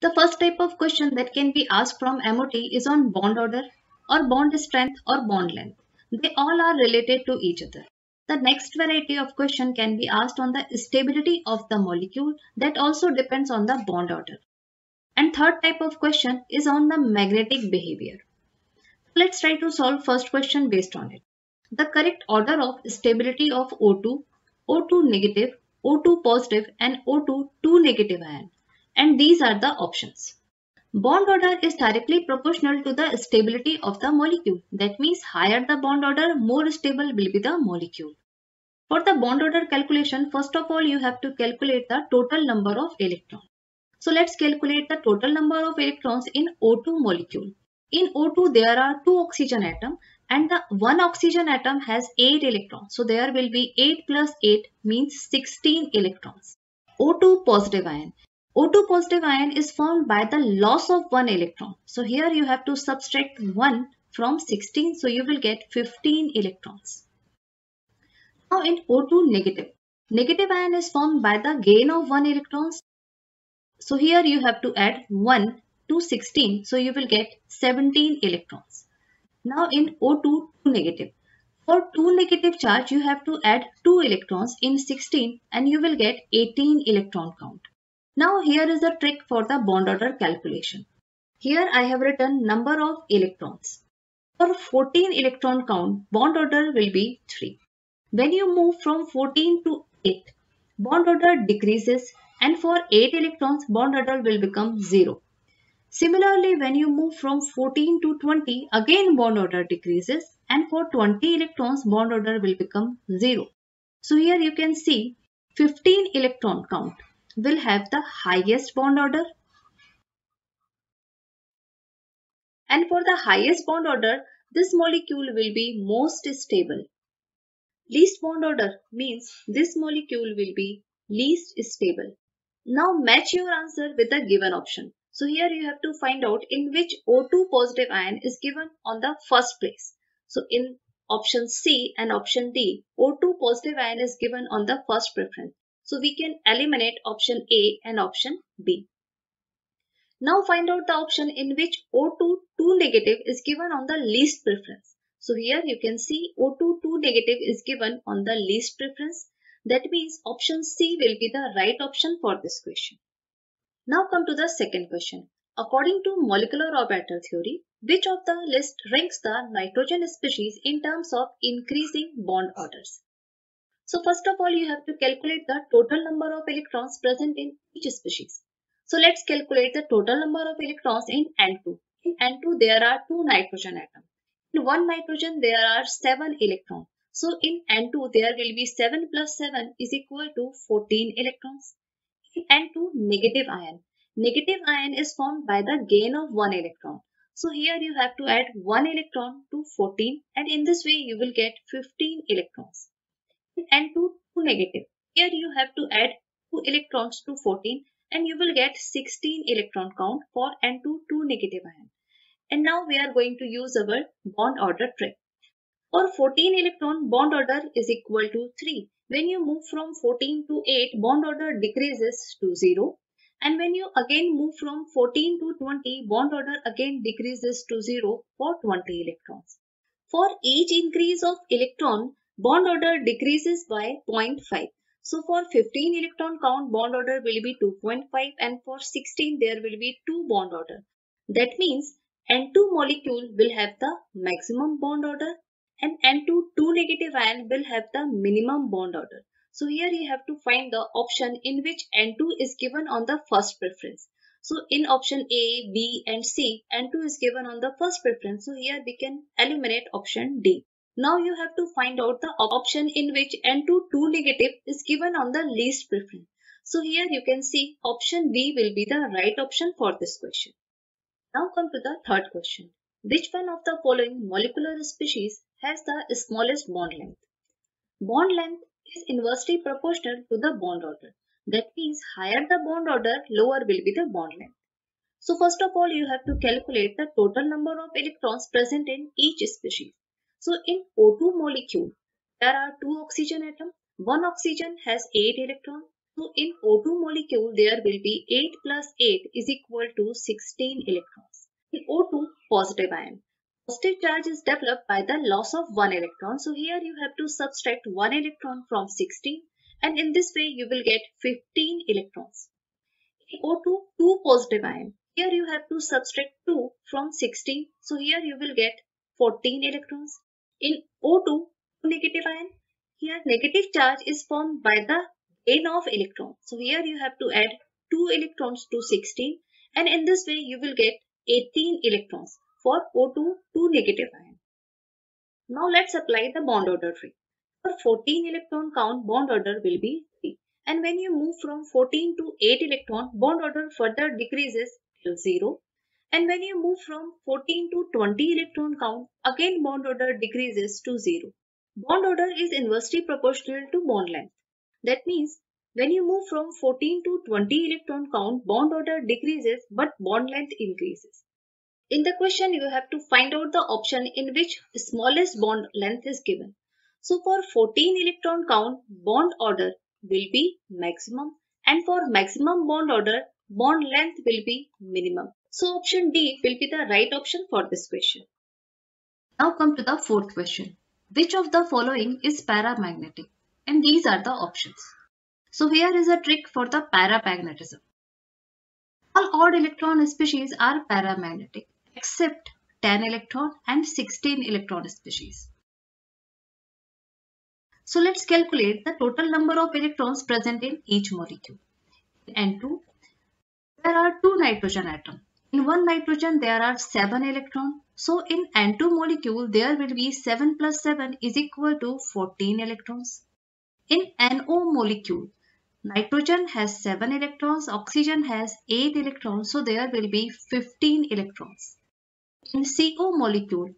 The first type of question that can be asked from MOT is on bond order or bond strength or bond length. They all are related to each other. The next variety of question can be asked on the stability of the molecule, that also depends on the bond order. And third type of question is on the magnetic behavior. Let's try to solve first question based on it. The correct order of stability of O2, O2 negative, O2 positive and O2 2 negative ion. And these are the options. Bond order is directly proportional to the stability of the molecule. That means higher the bond order, more stable will be the molecule. For the bond order calculation, first of all you have to calculate the total number of electrons. So let's calculate the total number of electrons in O2 molecule. In O2 there are 2 oxygen atoms and the 1 oxygen atom has 8 electrons. So there will be 8 plus 8 means 16 electrons. O2 positive ion. O2 positive ion is formed by the loss of 1 electron. So here you have to subtract 1 from 16. So you will get 15 electrons. Now in O2 negative. Negative ion is formed by the gain of 1 electron. So here you have to add 1 to 16. So you will get 17 electrons. Now in O2 negative. For 2 negative charge you have to add 2 electrons in 16 and you will get 18 electron count. Now here is the trick for the bond order calculation. Here I have written number of electrons. For 14 electron count, bond order will be 3. When you move from 14 to 8, bond order decreases and for 8 electrons, bond order will become 0. Similarly, when you move from 14 to 20, again bond order decreases and for 20 electrons, bond order will become 0. So here you can see 15 electron count will have the highest bond order, and for the highest bond order this molecule will be most stable. Least bond order means this molecule will be least stable. Now match your answer with the given option. So here you have to find out in which O2 positive ion is given on the first place. So in option C and option D, O2 positive ion is given on the first preference. So we can eliminate option A and option B. Now find out the option in which O2 2 negative is given on the least preference. So here you can see O2 2 negative is given on the least preference. That means option C will be the right option for this question. Now come to the second question. According to molecular orbital theory, which of the list ranks the nitrogen species in terms of increasing bond orders? So first of all you have to calculate the total number of electrons present in each species. So let's calculate the total number of electrons in N2. In N2 there are 2 nitrogen atoms. In 1 nitrogen there are 7 electrons. So in N2 there will be 7 plus 7 is equal to 14 electrons. In N2 negative ion. Negative ion is formed by the gain of 1 electron. So here you have to add 1 electron to 14 and in this way you will get 15 electrons. N2 2 negative. Here you have to add 2 electrons to 14 and you will get 16 electron count for N2 2 negative ion. And now we are going to use our bond order trick. For 14 electron, bond order is equal to 3. When you move from 14 to 8, bond order decreases to 0. And when you again move from 14 to 20, bond order again decreases to 0 for 20 electrons. For each increase of electron, bond order decreases by 0.5. So for 15 electron count, bond order will be 2.5 and for 16 there will be 2 bond order. That means N2 molecule will have the maximum bond order and N2 2 negative ion will have the minimum bond order. So here you have to find the option in which N2 is given on the first preference. So in option A, B and C, N2 is given on the first preference. So here we can eliminate option D. Now you have to find out the option in which N2 2 negative is given on the least preference. So here you can see option B will be the right option for this question. Now come to the third question. Which one of the following molecular species has the smallest bond length? Bond length is inversely proportional to the bond order. That means higher the bond order, lower will be the bond length. So first of all you have to calculate the total number of electrons present in each species. So in O2 molecule, there are 2 oxygen atoms. 1 oxygen has 8 electrons So in O2 molecule, there will be 8 plus 8 is equal to 16 electrons. In O2 positive ion, positive charge is developed by the loss of 1 electron. So here you have to subtract 1 electron from 16, and in this way you will get 15 electrons. In O2, 2 positive ion, here you have to subtract 2 from 16. So here you will get 14 electrons. In O2 negative ion, here negative charge is formed by the gain of electron. So here you have to add 2 electrons to 16, and in this way you will get 18 electrons for O2 negative ion. Now let's apply the bond order tree. For 14 electron count, bond order will be 3. And when you move from 14 to 8 electron, bond order further decreases till 0. And when you move from 14 to 20 electron count, again bond order decreases to 0. Bond order is inversely proportional to bond length. That means when you move from 14 to 20 electron count, bond order decreases but bond length increases. In the question, you have to find out the option in which smallest bond length is given. So for 14 electron count, bond order will be maximum, and for maximum bond order, bond length will be minimum. So option D will be the right option for this question. Now come to the fourth question. Which of the following is paramagnetic? And these are the options. So here is a trick for the paramagnetism. All odd electron species are paramagnetic except 10 electron and 16 electron species. So let's calculate the total number of electrons present in each molecule. In N2, there are 2 nitrogen atoms. In one nitrogen, there are 7 electrons. So in N2 molecule, there will be 7 plus 7 is equal to 14 electrons. In NO molecule, nitrogen has 7 electrons, oxygen has 8 electrons, so there will be 15 electrons. In CO molecule,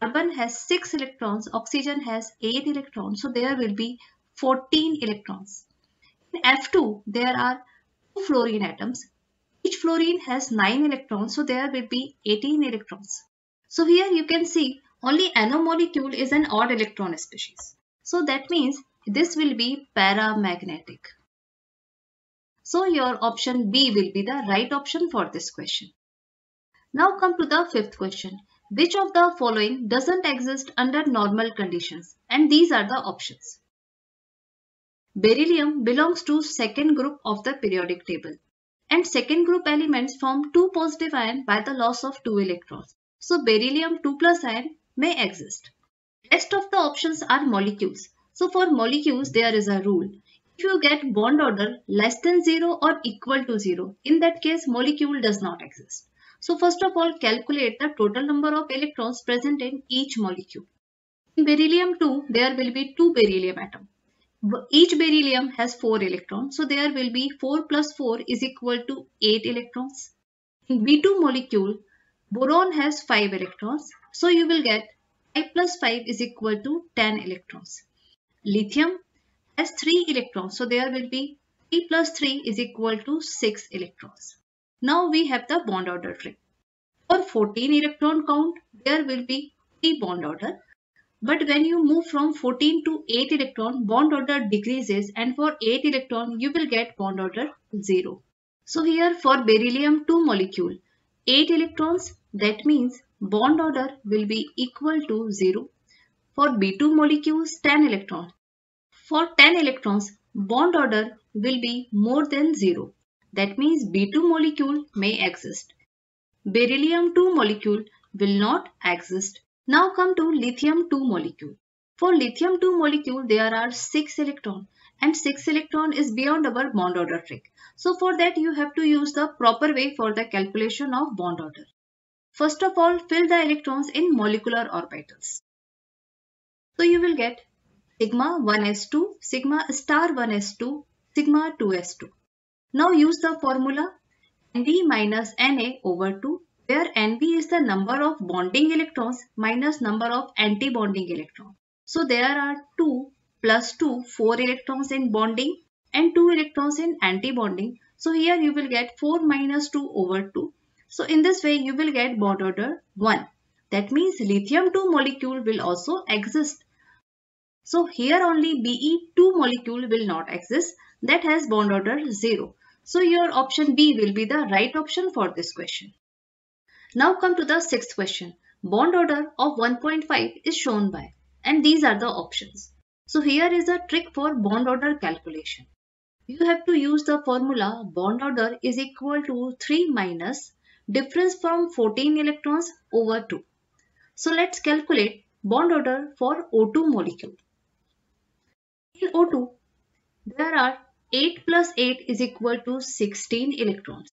carbon has 6 electrons, oxygen has 8 electrons, so there will be 14 electrons. In F2, there are 2 fluorine atoms. Each fluorine has 9 electrons, so there will be 18 electrons. So here you can see only NO molecule is an odd electron species. So that means this will be paramagnetic. So your option B will be the right option for this question. Now come to the fifth question. Which of the following doesn't exist under normal conditions? And these are the options. Beryllium belongs to second group of the periodic table. And second group elements form 2 positive ion by the loss of 2 electrons. So beryllium 2+ ion may exist. Rest of the options are molecules. So for molecules, there is a rule. If you get bond order less than 0 or equal to 0, in that case molecule does not exist. So first of all, calculate the total number of electrons present in each molecule. In beryllium 2, there will be 2 beryllium atoms. Each beryllium has 4 electrons, so there will be 4 plus 4 is equal to 8 electrons. In B2 molecule, boron has 5 electrons, so you will get 5 plus 5 is equal to 10 electrons. Lithium has 3 electrons, so there will be 3 plus 3 is equal to 6 electrons. Now we have the bond order trick. For 14 electron count, there will be 3 bond order. But when you move from 14 to 8 electron, bond order decreases, and for 8 electron, you will get bond order 0. So here for beryllium 2 molecule, 8 electrons, that means bond order will be equal to 0. For B2 molecules, 10 electrons. For 10 electrons, bond order will be more than 0. That means B2 molecule may exist. Beryllium 2 molecule will not exist. Now come to lithium 2 molecule. For lithium 2 molecule, there are 6 electrons, and 6 electron is beyond our bond order trick. So for that, you have to use the proper way for the calculation of bond order. First of all, fill the electrons in molecular orbitals. So you will get sigma 1s2, sigma star 1s2, sigma 2s2. Now use the formula Nb minus Na over 2, where Nb is the number of bonding electrons minus number of anti-bonding electrons. So there are 2 plus 2, 4 electrons in bonding and 2 electrons in anti-bonding. So here you will get 4 minus 2 over 2. So in this way you will get bond order 1. That means lithium 2 molecule will also exist. So here only Be2 molecule will not exist. that has bond order 0. So your option B will be the right option for this question. Now come to the sixth question. Bond order of 1.5 is shown by, and these are the options. So here is a trick for bond order calculation. You have to use the formula bond order is equal to 3 minus difference from 14 electrons over 2. So let's calculate bond order for O2 molecule. In O2, there are 8 plus 8 is equal to 16 electrons.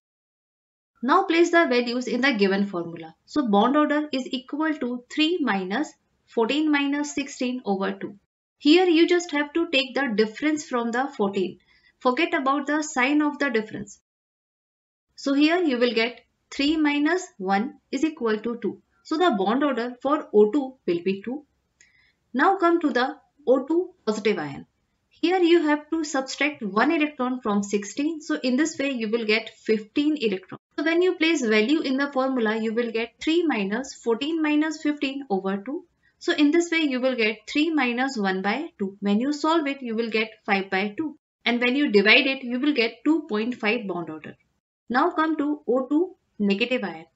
Now place the values in the given formula. So bond order is equal to 3 minus 14 minus 16 over 2. Here you just have to take the difference from the 14. Forget about the sign of the difference. So here you will get 3 minus 1 is equal to 2. So the bond order for O2 will be 2. Now come to the O2 positive ion. Here you have to subtract 1 electron from 16. So in this way you will get 15 electrons. So when you place value in the formula, you will get 3 minus 14 minus 15 over 2. So in this way you will get 3 minus 1 by 2. When you solve it, you will get 5 by 2. And when you divide it, you will get 2.5 bond order. Now come to O2 negative ion.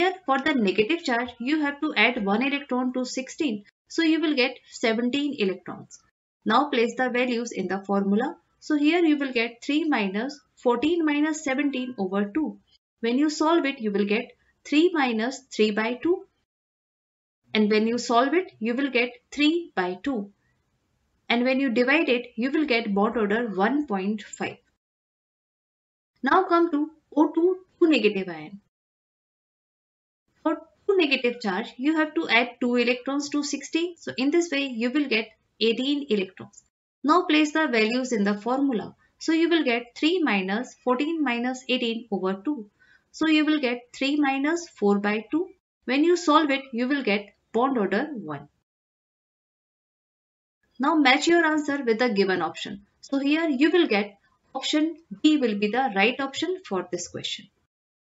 Here for the negative charge, you have to add 1 electron to 16. So you will get 17 electrons. Now place the values in the formula. So here you will get 3 minus 14 minus 17 over 2. When you solve it, you will get 3 minus 3 by 2. And when you solve it, you will get 3 by 2. And when you divide it, you will get bond order 1.5. Now come to O2 negative ion. For 2 negative charge, you have to add 2 electrons to 16. So in this way, you will get 18 electrons. Now place the values in the formula. So you will get 3 minus 14 minus 18 over 2. So you will get 3 minus 4 by 2. When you solve it, you will get bond order 1. Now match your answer with the given option. So here you will get option B will be the right option for this question.